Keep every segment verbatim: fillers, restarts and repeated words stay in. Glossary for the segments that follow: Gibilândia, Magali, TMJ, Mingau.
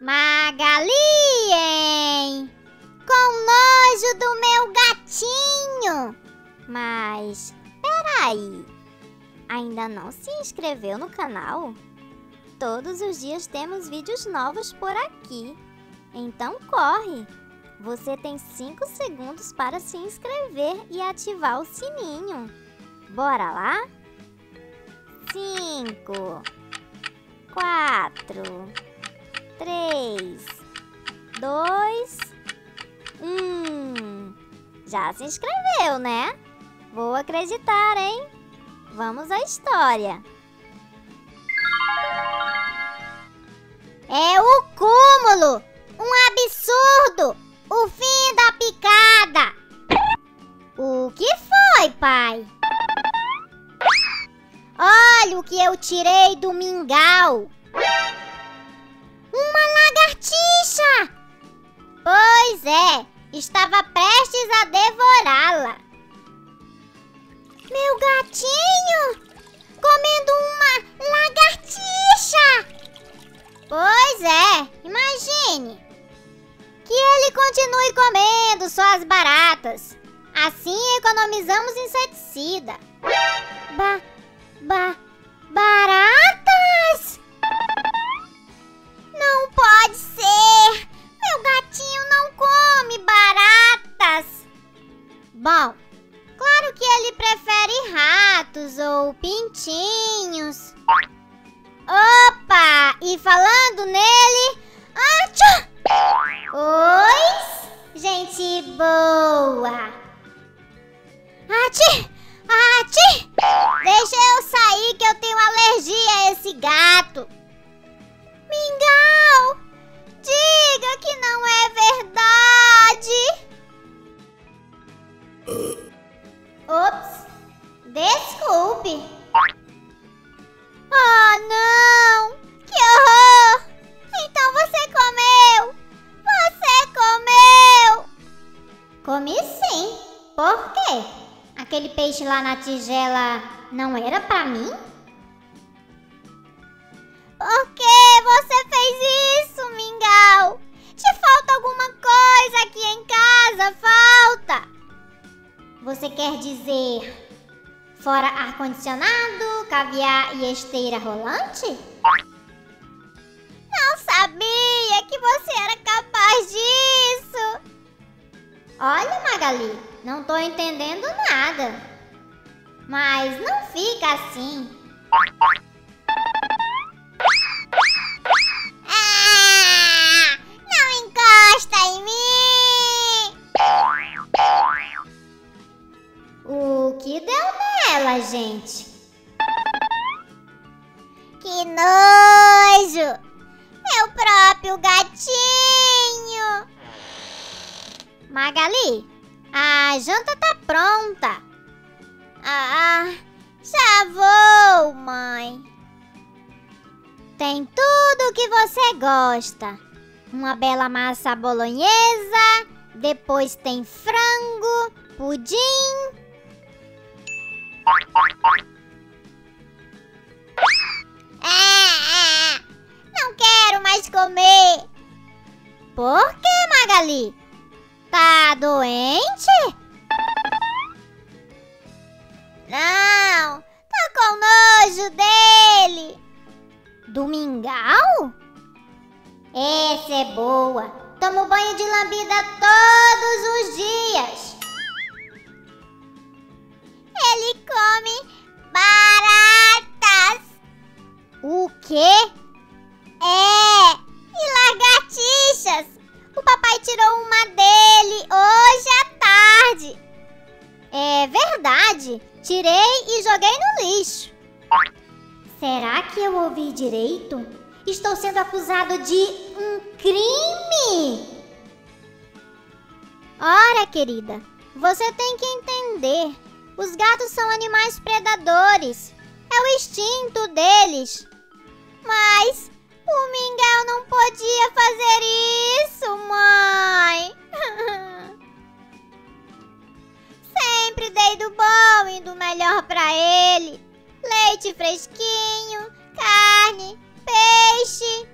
Magali, hein? Com nojo do meu gatinho. Mas, peraí, ainda não se inscreveu no canal? Todos os dias temos vídeos novos por aqui. Então corre! Você tem cinco segundos para se inscrever e ativar o sininho. Bora lá? cinco, quatro, três, dois, um. Já se inscreveu, né? Vou acreditar, hein? Vamos à história. É o cúmulo! Um absurdo! O fim da picada! O que foi, pai? Olha o que eu tirei do Mingau! Uma lagartixa! Pois é, estava prestes a devorá-la. Meu gatinho! Comendo uma lagartixa! Pois é, imagine! Que ele continue comendo só as baratas. Assim economizamos inseticida. Ba, ba, baratas? Não pode ser! Meu gatinho não come baratas. Bom, claro que ele prefere ratos ou pintinhos. Opa! E falando nele... Atchá! Oi, gente boa! Atchá! Atchá! Deixa eu sair que eu tenho alergia a esse gato! Mingau! Diga que não é verdade! Ops! Desculpe! Oh, não! Que horror! Então você comeu! Você comeu! Comi sim. Por quê? Aquele peixe lá na tigela não era pra mim? Por que você fez isso, Mingau? Te falta alguma coisa aqui em casa? Falta! Você quer dizer... fora ar-condicionado, caviar e esteira rolante? Não sabia que você era capaz disso! Olha, Magali, não tô entendendo nada. Mas não fica assim. Ah! Não encosta em mim! O que deu? Ela, gente. Que nojo! Meu próprio gatinho! Magali, a janta tá pronta. Ah, já vou, mãe. Tem tudo o que você gosta. Uma bela massa bolonhesa, depois tem frango, pudim... Ah, não quero mais comer. Por que, Magali? Tá doente? Não, tô com nojo dele. Do Mingau? Essa é boa. Tomo banho de lambida todos os dias. Ele come baratas. O quê? É, e lagartixas. O papai tirou uma dele hoje à tarde. É verdade, tirei e joguei no lixo. Será que eu ouvi direito? Estou sendo acusado de um crime. Ora, querida, você tem que entender. Os gatos são animais predadores. É o instinto deles. Mas o Mingau não podia fazer isso, mãe. Sempre dei do bom e do melhor pra ele. Leite fresquinho, carne, peixe.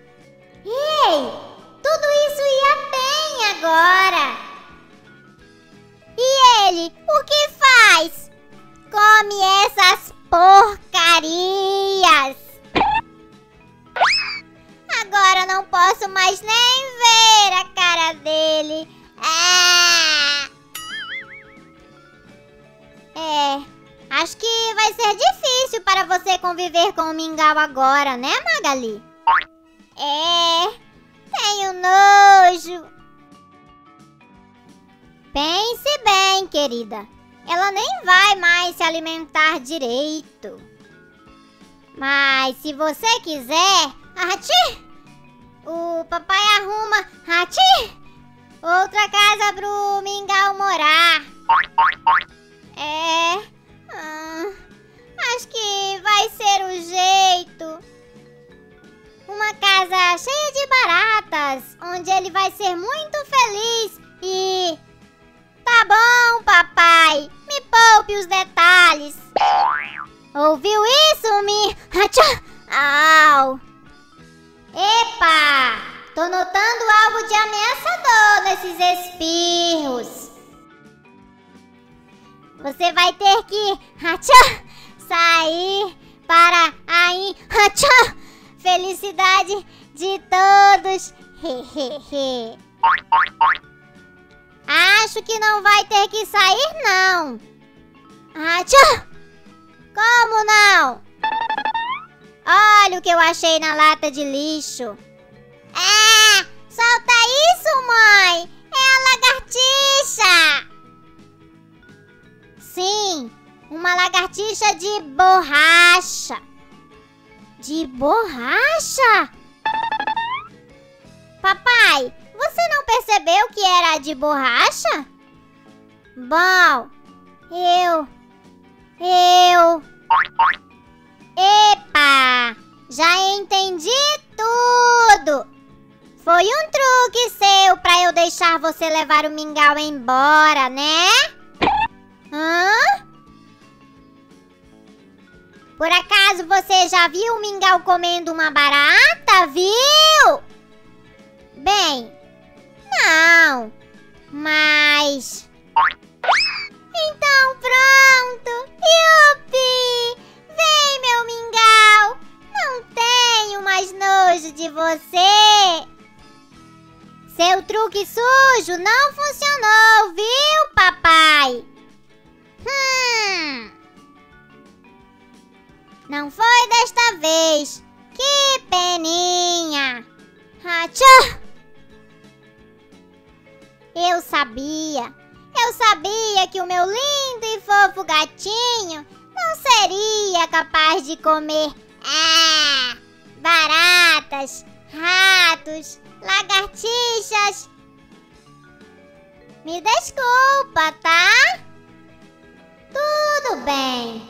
Ei, ia bem agora. E ele, o que faz? Come essas porcarias. Agora não posso mais nem ver a cara dele. Ah! É, acho que vai ser difícil para você conviver com o Mingau agora, né, Magali? É, tenho nojo. Pense bem, querida. Ela nem vai mais se alimentar direito. Mas se você quiser, ati, o papai arruma, ati, outra casa pro Mingau morar. É, hum, acho que vai ser o jeito. Uma casa cheia de baratas, onde ele vai ser muito feliz e... Tá bom, papai, me poupe os detalhes. Ouviu isso, mi... Au! Epa! Tô notando algo de ameaçador nesses espirros. Você vai ter que... sair para aí... felicidade de todos. Acho que não vai ter que sair, não. Ah, tchau. Como não? Olha o que eu achei na lata de lixo. Ah, solta isso, mãe. É a lagartixa. Sim, uma lagartixa de borracha. De borracha? Papai, você não percebeu que era de borracha? Bom, eu... Eu... Epa! Já entendi tudo! Foi um truque seu pra eu deixar você levar o Mingau embora, né? Hã? Por acaso você já viu o Mingau comendo uma barata, viu? Bem, não, mas... Então pronto, yupi! Vem, meu Mingau, não tenho mais nojo de você. Seu truque sujo não funcionou, viu, papai? Hum... Não foi desta vez. Que peninha. Achá. Eu sabia. Eu sabia que o meu lindo e fofo gatinho não seria capaz de comer ah, baratas, ratos, lagartixas. Me desculpa, tá? Tudo bem.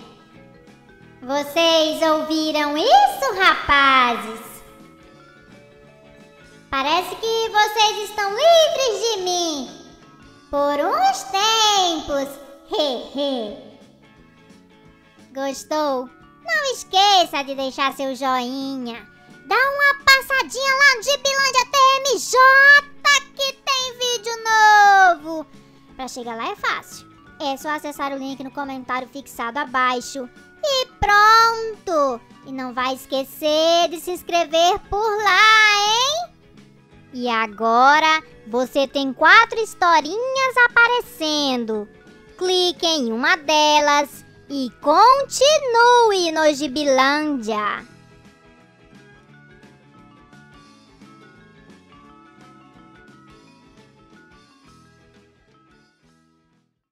Vocês ouviram isso, rapazes? Parece que vocês estão livres de mim. Por uns tempos. Gostou? Não esqueça de deixar seu joinha. Dá uma passadinha lá no Gibilândia T M J que tem vídeo novo. Pra chegar lá é fácil. É só acessar o link no comentário fixado abaixo. E pronto! E não vai esquecer de se inscrever por lá, hein? E agora você tem quatro historinhas aparecendo. Clique em uma delas e continue no Gibilândia.